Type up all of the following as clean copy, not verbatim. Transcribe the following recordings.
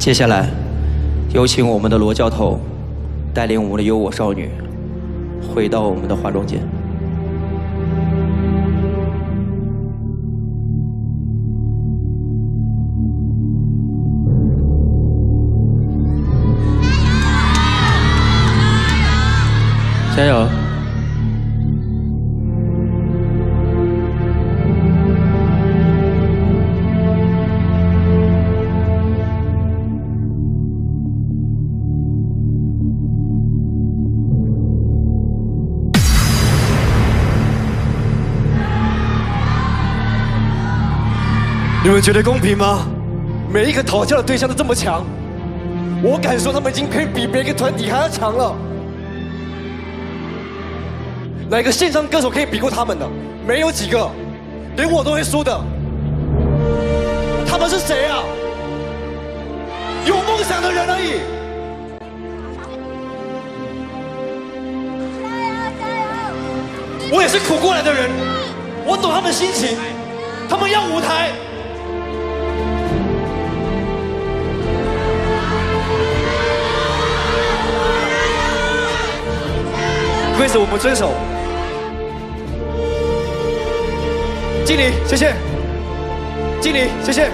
接下来，有请我们的罗教头带领我们的优我少女回到我们的化妆间。 加油！你们觉得公平吗？每一个讨教的对象都这么强，我敢说他们已经可以比别个团体还要强了。 哪个线上歌手可以比过他们的？没有几个，连我都会输的。他们是谁啊？有梦想的人而已。加油！我也是苦过来的人，我懂他们心情，他们要舞台。 规则我们遵守。经理，谢谢。经理，谢谢。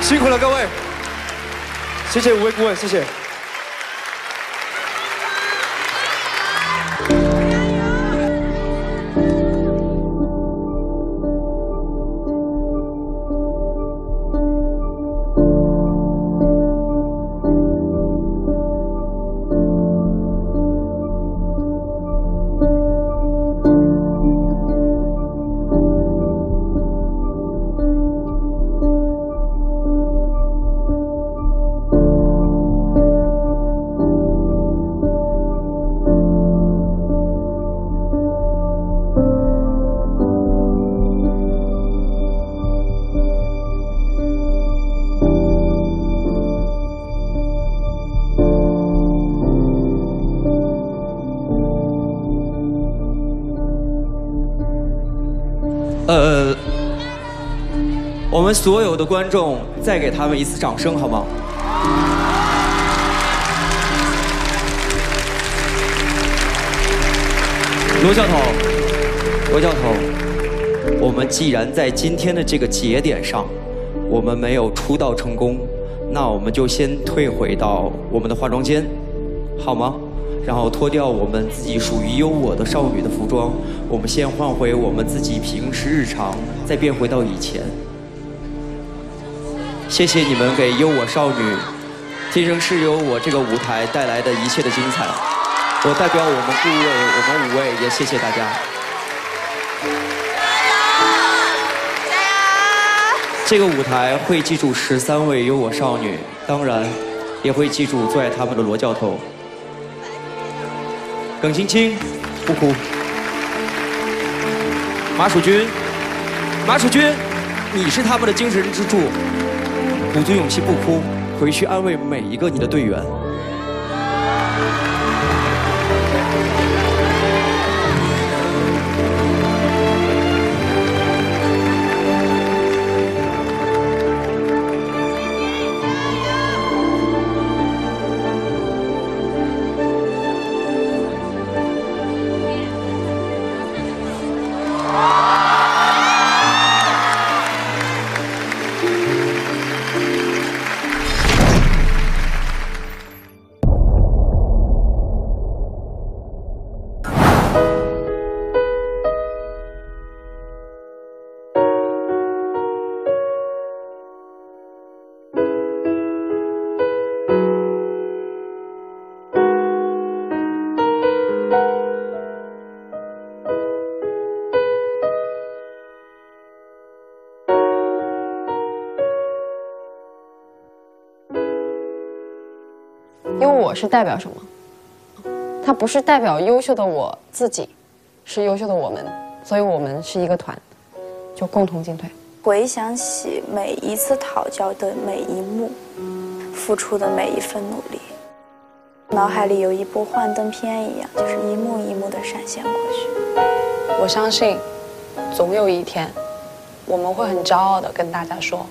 辛苦了各位，谢谢五位顾问，谢谢。 我们所有的观众，再给他们一次掌声，好吗？罗教头，罗教头，我们既然在今天的这个节点上，我们没有出道成功，那我们就先退回到我们的化妆间，好吗？ 然后脱掉我们自己属于优我的少女的服装，我们先换回我们自己平时日常，再变回到以前。谢谢你们给优我少女、天生是优我这个舞台带来的一切的精彩。我代表我们顾问，我们5位也谢谢大家。加油！加油！这个舞台会记住13位优我少女，当然也会记住最爱他们的罗教头。 耿青青，不哭。马蜀君，马蜀君，你是他们的精神支柱，鼓足勇气不哭，回去安慰每一个你的队员。我是代表什么？它不是代表优秀的我自己，是优秀的我们，所以我们是一个团，就共同进退。回想起每一次讨教的每一幕，付出的每一份努力，脑海里有一部幻灯片一样，就是一幕一幕的闪现过去。我相信，总有一天，我们会很骄傲地跟大家说：“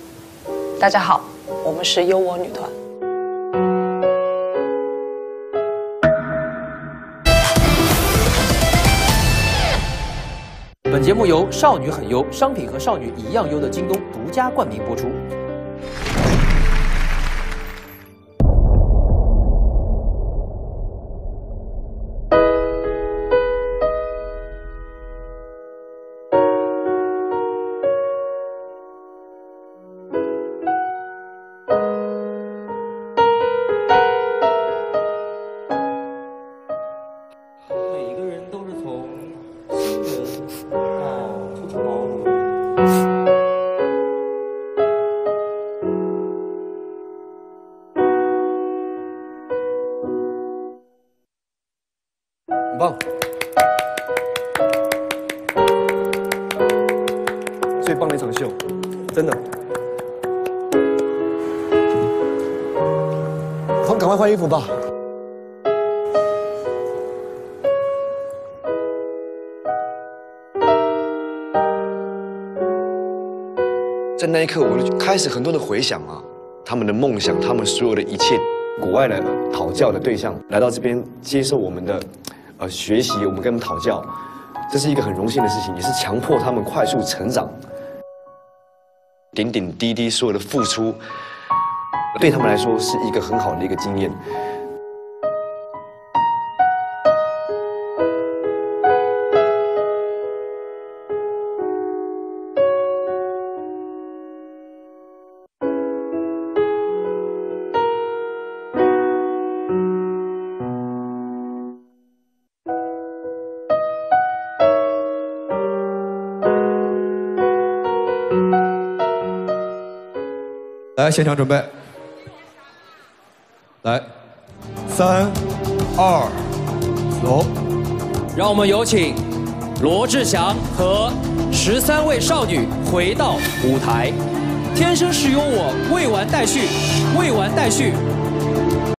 大家好，我们是优我女团。” (本节目由少女很优、商品和少女一样优的京东独家冠名播出。换衣服吧。在那一刻，我就开始很多的回想啊，他们的梦想，他们所有的一切，国外的讨教的对象来到这边接受我们的学习，我们跟他们讨教，这是一个很荣幸的事情，也是强迫他们快速成长。点点滴滴所有的付出。 对他们来说是一个很好的一个经验。来，现场准备。 来，3、2，走！让我们有请罗志祥和13位少女回到舞台。天生是优我，未完待续，未完待续。